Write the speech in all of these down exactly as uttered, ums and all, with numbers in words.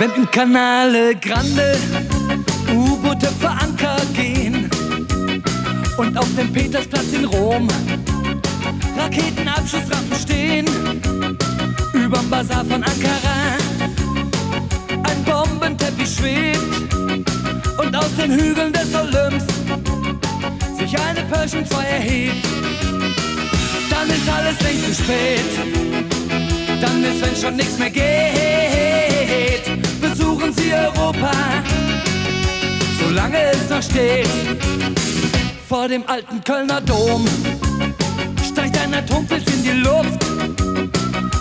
Wenn im Canale Grande U-Boote vor Anker gehen und auf dem Petersplatz in Rom Raketenabschussrampen stehen, überm Basar von Ankara ein Bombenteppich schwebt und aus den Hügeln des Olymps sich eine Pershing zwei erhebt, dann ist alles längst zu spät. Dann ist, wenn schon nichts mehr geht, besuchen Sie Europa, solange es noch steht. Vor dem alten Kölner Dom steigt ein Atompilz in die Luft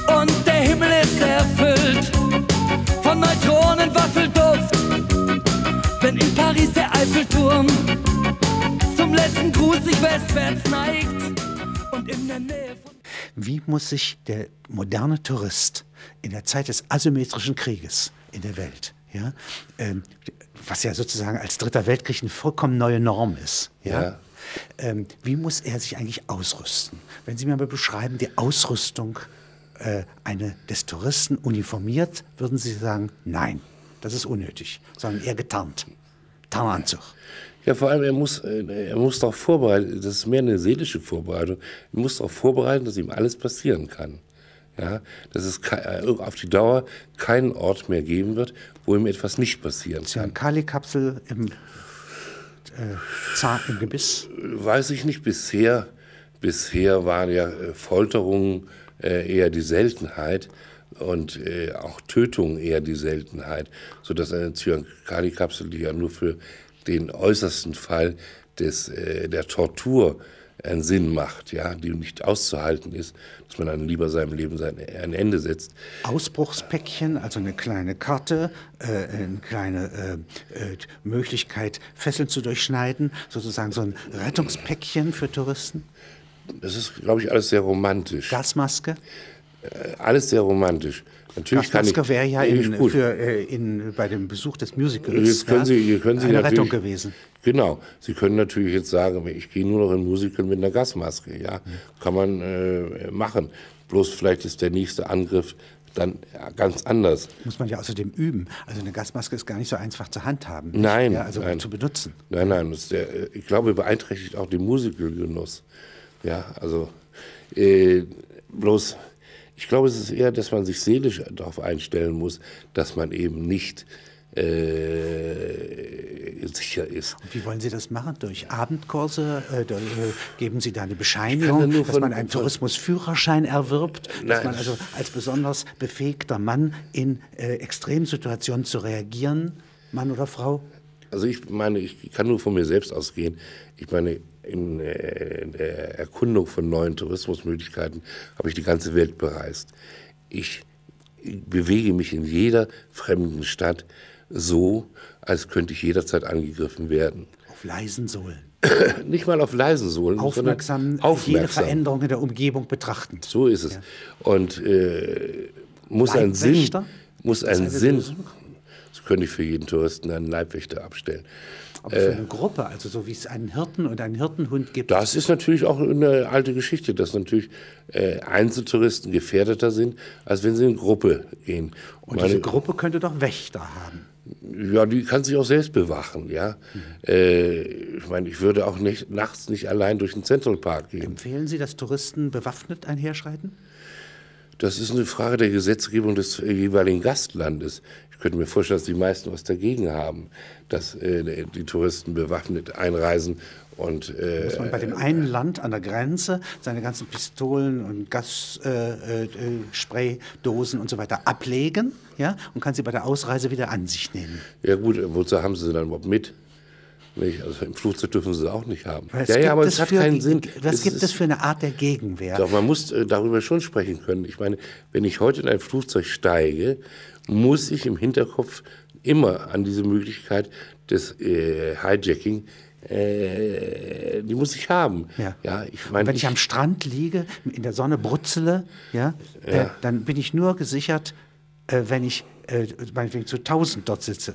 und der Himmel ist erfüllt von Neutronenwaffelduft. Wenn in Paris der Eiffelturm zum letzten Gruß sich westwärts neigt und in der Nähe von... Wie muss sich der moderne Tourist in der Zeit des asymmetrischen Krieges in der Welt, ja, ähm, was ja sozusagen als Dritter Weltkrieg eine vollkommen neue Norm ist, ja, ja. Ähm, wie muss er sich eigentlich ausrüsten? Wenn Sie mir mal beschreiben, die Ausrüstung äh, eine, des Touristen uniformiert, würden Sie sagen, nein, das ist unnötig, sondern eher getarnt, Tarnanzug. Ja, vor allem, er muss, er muss darauf vorbereiten, das ist mehr eine seelische Vorbereitung, er muss darauf vorbereiten, dass ihm alles passieren kann. Ja, dass es auf die Dauer keinen Ort mehr geben wird, wo ihm etwas nicht passieren kann. Eine Kali-Kapsel im, äh, Zahn, im Gebiss? Weiß ich nicht, bisher, bisher waren ja Folterungen äh, eher die Seltenheit. Und äh, auch Tötung eher die Seltenheit, sodass eine Zyankali-Kapsel, die ja nur für den äußersten Fall des, äh, der Tortur einen Sinn macht, ja, die nicht auszuhalten ist, dass man dann lieber seinem Leben sein, ein Ende setzt. Ausbruchspäckchen, also eine kleine Karte, äh, eine kleine äh, Möglichkeit, Fesseln zu durchschneiden, sozusagen so ein Rettungspäckchen für Touristen? Das ist, glaube ich, alles sehr romantisch. Gasmaske? Alles sehr romantisch. Natürlich Gasmaske wäre ja in, für, äh, in, bei dem Besuch des Musicals jetzt können Sie, hier können Sie eine Rettung gewesen. Genau. Sie können natürlich jetzt sagen, ich gehe nur noch in Musical mit einer Gasmaske. Ja, kann man äh, machen. Bloß vielleicht ist der nächste Angriff dann ganz anders. Muss man ja außerdem üben. Also eine Gasmaske ist gar nicht so einfach zu handhaben. Nein. Ja, also nein. Zu benutzen. Nein, nein. Das ist der, ich glaube, beeinträchtigt auch den Musicalgenuss. Ja, also äh, bloß... Ich glaube, es ist eher, dass man sich seelisch darauf einstellen muss, dass man eben nicht äh, sicher ist. Und wie wollen Sie das machen? Durch Abendkurse? Äh, da, äh, geben Sie da eine Bescheinigung, da dass man einen Tourismusführerschein erwirbt? Nein. Dass man also als besonders befähigter Mann in äh, Extremsituationen zu reagieren, Mann oder Frau? Also ich meine, ich kann nur von mir selbst ausgehen. Ich meine... In der Erkundung von neuen Tourismusmöglichkeiten habe ich die ganze Welt bereist. Ich bewege mich in jeder fremden Stadt so, als könnte ich jederzeit angegriffen werden. Auf leisen Sohlen. Nicht mal auf leisen Sohlen, aufmerksam, sondern aufmerksam. Jede Veränderung in der Umgebung betrachtend. So ist es. Ja. Und äh, muss ein Sinn, muss ein Sinn, das könnte ich für jeden Touristen einen Leibwächter abstellen. Aber für eine Gruppe, also so wie es einen Hirten und einen Hirtenhund gibt. Das ist natürlich auch eine alte Geschichte, dass natürlich äh, Einzeltouristen gefährdeter sind, als wenn sie in Gruppe gehen. Und meine, diese Gruppe könnte doch Wächter haben. Ja, die kann sich auch selbst bewachen, ja. Mhm. Äh, ich meine, ich würde auch nicht, nachts nicht allein durch den Central Park gehen. Empfehlen Sie, dass Touristen bewaffnet einherschreiten? Das ist eine Frage der Gesetzgebung des jeweiligen Gastlandes. Ich könnte mir vorstellen, dass die meisten was dagegen haben, dass äh, die Touristen bewaffnet einreisen. Und, äh, muss man bei dem einen Land an der Grenze seine ganzen Pistolen und Gasspraydosen äh, äh, und so weiter ablegen, ja, und kann sie bei der Ausreise wieder an sich nehmen? Ja gut, wozu haben sie sie dann überhaupt mit? Nicht? Also im Flugzeug dürfen sie es auch nicht haben. Was ja, ja, aber es hat keinen Sinn. Was gibt es für eine Art der Gegenwehr? Doch, man muss äh, darüber schon sprechen können. Ich meine, wenn ich heute in ein Flugzeug steige, muss ich im Hinterkopf immer an diese Möglichkeit des äh, Hijacking, äh, die muss ich haben. Ja. Ja, ich meine, wenn ich, ich am Strand liege, in der Sonne brutzele, ja, ja. Äh, dann bin ich nur gesichert, äh, wenn ich äh, meinetwegen zu tausend dort sitze.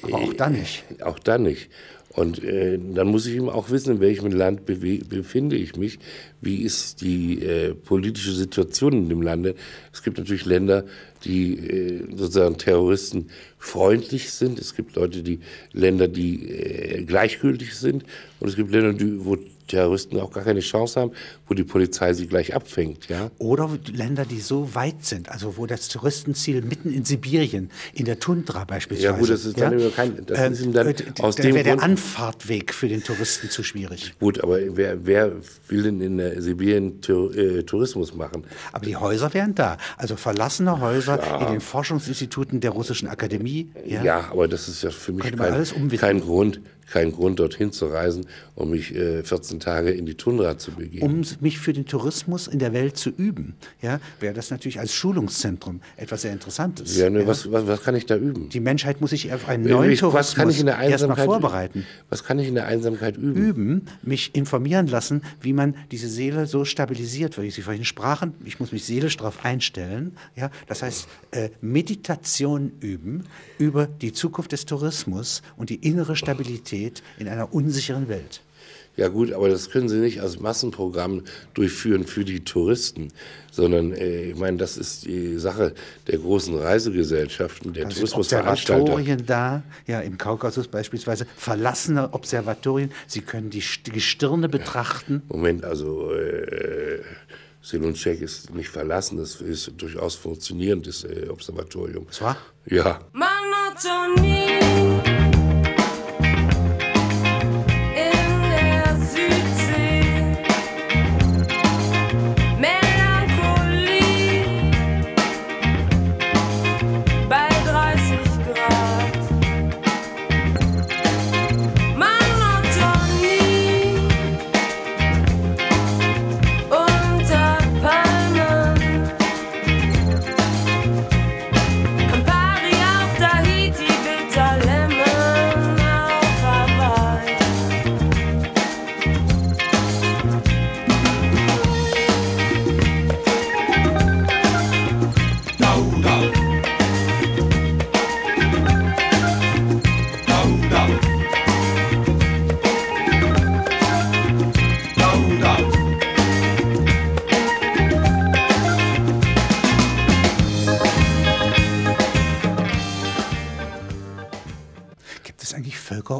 Aber auch dann nicht. Auch dann nicht. Und äh, dann muss ich eben auch wissen, in welchem Land befinde ich mich, wie ist die äh, politische Situation in dem Lande. Es gibt natürlich Länder, die äh, sozusagen Terroristen freundlich sind. Es gibt Leute, die Länder, die äh, gleichgültig sind. Und es gibt Länder, die, wo Terroristen auch gar keine Chance haben, wo die Polizei sie gleich abfängt. Ja? Oder Länder, die so weit sind, also wo das Touristenziel mitten in Sibirien, in der Tundra beispielsweise. Ja gut, das ist dann, ja? kein, das ähm, ist ihm dann aus da dem wäre der Anfahrtweg für den Touristen zu schwierig. Gut, aber wer, wer will denn in der Sibirien Tur äh, Tourismus machen? Aber die Häuser wären da, also verlassene Häuser ja. in den Forschungsinstituten der Russischen Akademie. Ja, ja aber das ist ja für mich kein, kein Grund. Kein Grund, dorthin zu reisen, um mich äh, vierzehn Tage in die Tundra zu begeben. Um mich für den Tourismus in der Welt zu üben, ja, wäre das natürlich als Schulungszentrum etwas sehr Interessantes. Ja, ne, ja. Was, was, was kann ich da üben? Die Menschheit muss sich auf einen neuen ich, Tourismus erstmal vorbereiten. Was kann ich in der Einsamkeit üben? Üben, mich informieren lassen, wie man diese Seele so stabilisiert, weil ich sie vorhin sprachen, ich muss mich seelisch darauf einstellen. Ja, das heißt, äh, Meditation üben über die Zukunft des Tourismus und die innere Stabilität in einer unsicheren Welt. Ja gut, aber das können Sie nicht als Massenprogramm durchführen für die Touristen, sondern äh, ich meine, das ist die Sache der großen Reisegesellschaften, der Tourismusveranstalter. Observatorien da, ja, im Kaukasus beispielsweise, verlassene Observatorien, Sie können die Gestirne betrachten. Moment, also... Äh, Seluncheck ist nicht verlassen, das ist durchaus funktionierendes äh, Observatorium. Das war? Ja. Monotonie.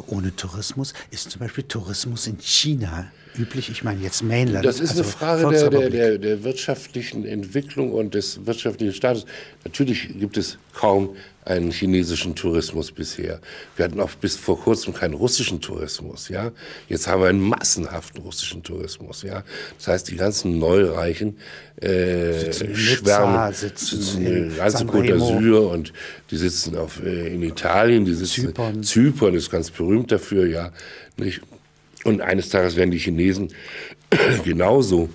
Ohne Tourismus ist zum Beispiel Tourismus in China üblich. Ich meine jetzt Mainland. Das ist also eine Frage der, der, der, der wirtschaftlichen Entwicklung und des wirtschaftlichen Status. Natürlich gibt es kaum einen chinesischen Tourismus bisher. Wir hatten auch bis vor kurzem keinen russischen Tourismus. Ja? Jetzt haben wir einen massenhaften russischen Tourismus. Ja? Das heißt, die ganzen Neureichen äh, schwärmen, sitzen in ganz Côte d'Azur und die sitzen auf, äh, in Italien, die sitzen Zypern. Zypern ist ganz berühmt dafür. Ja? Nicht? Und eines Tages werden die Chinesen genauso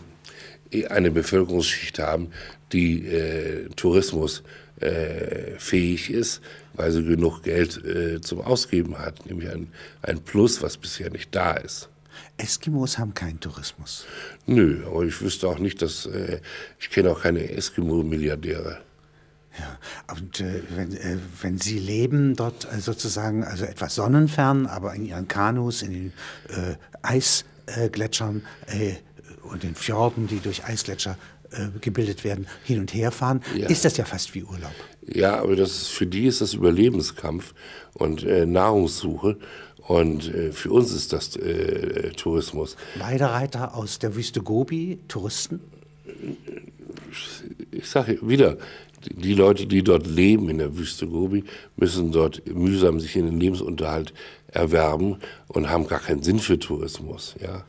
eine Bevölkerungsschicht haben, die äh, Tourismus Äh, fähig ist, weil sie genug Geld äh, zum Ausgeben hat, nämlich ein, ein Plus, was bisher nicht da ist. Eskimos haben keinen Tourismus. Nö, aber ich wüsste auch nicht, dass äh, ich kenne auch keine Eskimo-Milliardäre. Ja, und äh, wenn, äh, wenn Sie leben dort äh, sozusagen, also etwas sonnenfern, aber in Ihren Kanus, in den äh, Eisgletschern äh, und den Fjorden, die durch Eisgletscher gebildet werden, hin und her fahren, ja. Ist das ja fast wie Urlaub. Ja, aber das ist, für die ist das Überlebenskampf und äh, Nahrungssuche und äh, für uns ist das äh, Tourismus. Weidereiter aus der Wüste Gobi, Touristen? Ich sage wieder, die Leute, die dort leben in der Wüste Gobi, müssen dort mühsam sich in den Lebensunterhalt erwerben und haben gar keinen Sinn für Tourismus, ja.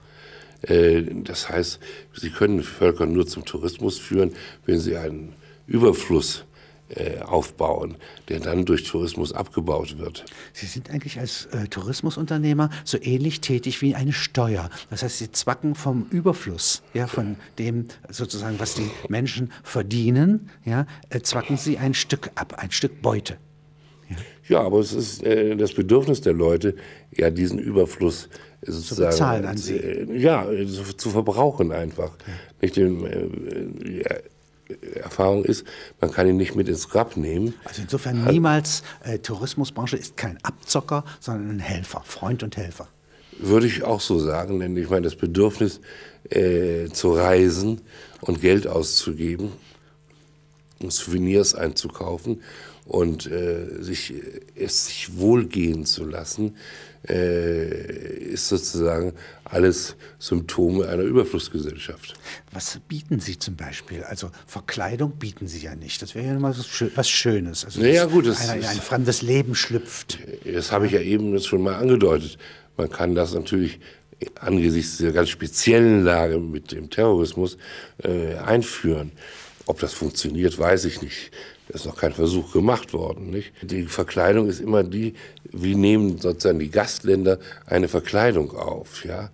Das heißt, Sie können Völker nur zum Tourismus führen, wenn Sie einen Überfluss äh, aufbauen, der dann durch Tourismus abgebaut wird. Sie sind eigentlich als äh, Tourismusunternehmer so ähnlich tätig wie eine Steuer. Das heißt, Sie zwacken vom Überfluss, ja, von dem sozusagen, was die Menschen verdienen, ja, äh, zwacken Sie ein Stück ab, ein Stück Beute. Ja, ja, aber es ist äh, das Bedürfnis der Leute, ja, diesen Überfluss zu bezahlen an Sie. Äh, ja, zu, zu verbrauchen einfach. Ja. Nicht dem, äh, ja. Erfahrung ist, man kann ihn nicht mit ins Grab nehmen. Also insofern niemals, äh, Tourismusbranche ist kein Abzocker, sondern ein Helfer, Freund und Helfer. Würde ich auch so sagen, denn ich meine, das Bedürfnis äh, zu reisen und Geld auszugeben, Souvenirs einzukaufen und äh, sich, es sich wohlgehen zu lassen, äh, ist sozusagen alles Symptome einer Überflussgesellschaft. Was bieten Sie zum Beispiel? Also Verkleidung bieten Sie ja nicht. Das wäre ja mal was Schönes. Also, naja, gut, das einer in ein fremdes Leben schlüpft. Das habe ich ja eben jetzt schon mal angedeutet. Man kann das natürlich angesichts dieser ganz speziellen Lage mit dem Terrorismus äh, einführen. Ob das funktioniert, weiß ich nicht. Da ist noch kein Versuch gemacht worden, nicht? Die Verkleidung ist immer die, wie nehmen sozusagen die Gastländer eine Verkleidung auf, ja?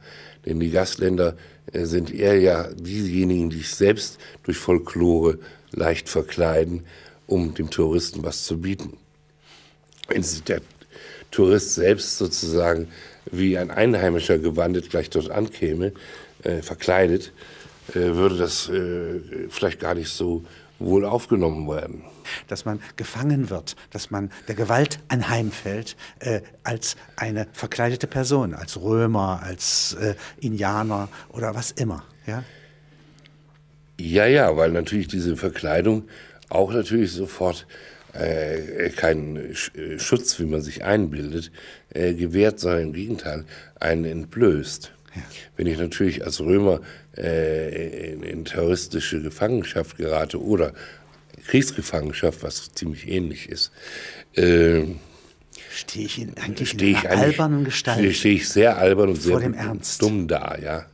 Denn die Gastländer äh, sind eher ja diejenigen, die sich selbst durch Folklore leicht verkleiden, um dem Touristen was zu bieten. Wenn sich der Tourist selbst sozusagen wie ein Einheimischer gewandet gleich dort ankäme, äh, verkleidet, äh, würde das äh, vielleicht gar nicht so wohl aufgenommen werden. Dass man gefangen wird, dass man der Gewalt anheimfällt äh, als eine verkleidete Person, als Römer, als äh, Indianer oder was immer. Ja? Ja, ja, weil natürlich diese Verkleidung auch natürlich sofort Äh, keinen Schutz, wie man sich einbildet, äh, gewährt, sondern im Gegenteil einen entblößt. Ja. Wenn ich natürlich als Römer äh, in, in terroristische Gefangenschaft gerate oder Kriegsgefangenschaft, was ziemlich ähnlich ist, äh, stehe ich in, eigentlich steh in ich einer albernen Gestalt. Stehe ich sehr albern und sehr dumm da, ja.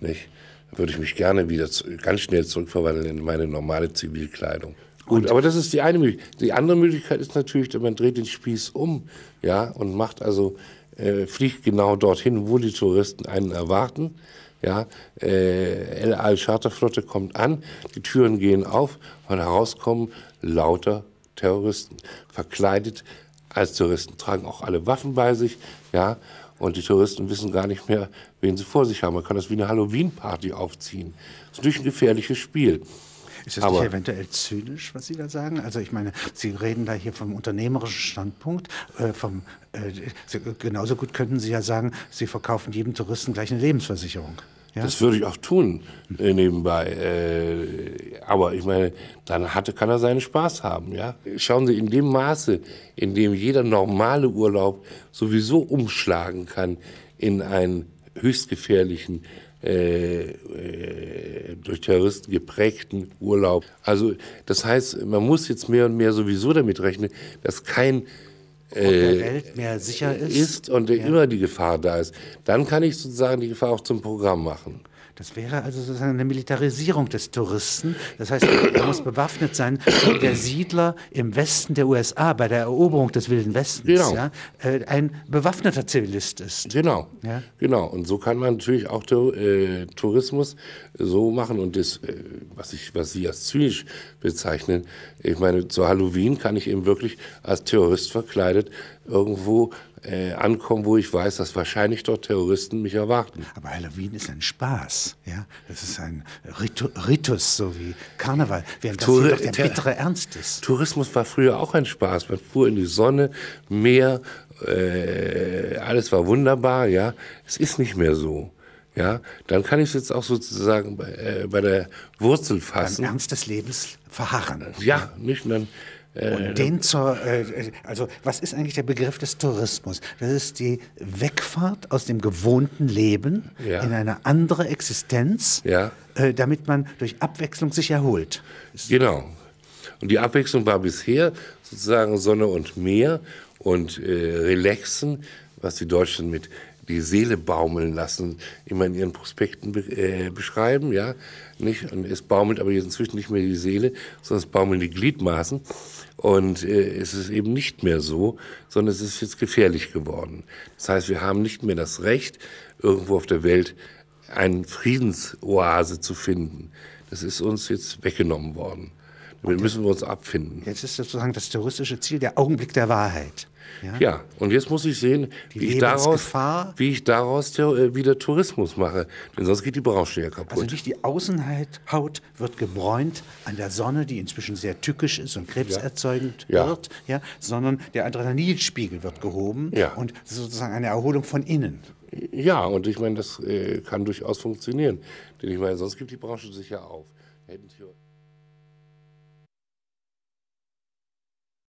Nicht? Würde ich mich gerne wieder zu, ganz schnell zurückverwandeln in meine normale Zivilkleidung. Gut, aber das ist die eine Möglichkeit. Die andere Möglichkeit ist natürlich, man dreht den Spieß um, ja, und macht also, äh, fliegt genau dorthin, wo die Touristen einen erwarten. Ja, äh, El Al-Charterflotte kommt an, die Türen gehen auf und herauskommen lauter Terroristen. Verkleidet als Touristen, tragen auch alle Waffen bei sich, ja. Und die Touristen wissen gar nicht mehr, wen sie vor sich haben. Man kann das wie eine Halloween-Party aufziehen. Das ist natürlich ein gefährliches Spiel. Ist das aber nicht eventuell zynisch, was Sie da sagen? Also ich meine, Sie reden da hier vom unternehmerischen Standpunkt. Äh, vom, äh, Sie, genauso gut könnten Sie ja sagen, Sie verkaufen jedem Touristen gleich eine Lebensversicherung. Ja? Das würde ich auch tun, äh, nebenbei. Äh, aber ich meine, dann hatte, kann er seinen Spaß haben. Ja? Schauen Sie, in dem Maße, in dem jeder normale Urlaub sowieso umschlagen kann in einen höchst gefährlichen, Äh, durch Terroristen geprägten Urlaub. Also das heißt, man muss jetzt mehr und mehr sowieso damit rechnen, dass kein äh, und der Welt mehr sicher ist, ist und ja. Immer die Gefahr da ist. Dann kann ich sozusagen die Gefahr auch zum Programm machen. Das wäre also sozusagen eine Militarisierung des Touristen. Das heißt, er muss bewaffnet sein, wie der Siedler im Westen der U S A bei der Eroberung des Wilden Westens, genau. Ja, ein bewaffneter Zivilist ist. Genau, ja? Genau. Und so kann man natürlich auch Tourismus so machen. Und das, was, ich, was Sie als zynisch bezeichnen, ich meine, zu Halloween kann ich eben wirklich als Terrorist verkleidet irgendwo Äh, ankommen, wo ich weiß, dass wahrscheinlich dort Terroristen mich erwarten. Aber Halloween ist ein Spaß, ja? Das ist ein Ritu Ritus, so wie Karneval, während das jedoch der bittere Ernst ist. Tourismus war früher auch ein Spaß. Man fuhr in die Sonne, Meer, äh, alles war wunderbar, ja? Es ist nicht mehr so. Ja, dann kann ich es jetzt auch sozusagen bei, äh, bei der Wurzel fassen. Beim Ernst des Lebens verharren. Ja, nicht dann. Und den zur, äh, also was ist eigentlich der Begriff des Tourismus? Das ist die Wegfahrt aus dem gewohnten Leben, ja, in eine andere Existenz, ja, äh, damit man durch Abwechslung sich erholt. Genau. Und die Abwechslung war bisher sozusagen Sonne und Meer und äh, Relaxen, was die Deutschen mit die Seele baumeln lassen, immer in ihren Prospekten be äh, beschreiben, ja, nicht? Und es baumelt aber jetzt inzwischen nicht mehr die Seele, sondern es baumeln die Gliedmaßen. Und äh, es ist eben nicht mehr so, sondern es ist jetzt gefährlich geworden. Das heißt, wir haben nicht mehr das Recht, irgendwo auf der Welt eine Friedensoase zu finden. Das ist uns jetzt weggenommen worden. Damit müssen wir uns abfinden. Jetzt ist sozusagen das touristische Ziel der Augenblick der Wahrheit. Ja, ja, und jetzt muss ich sehen, wie ich, daraus, wie ich daraus wieder Tourismus mache. Denn sonst geht die Branche ja kaputt. Also nicht die Außenhaut wird gebräunt an der Sonne, die inzwischen sehr tückisch ist und krebserzeugend, ja, wird, ja, sondern der Adrenalinspiegel wird gehoben, ja, und sozusagen eine Erholung von innen. Ja, und ich meine, das äh, kann durchaus funktionieren. Denn ich meine, sonst gibt die Branche sich ja auf. Hätten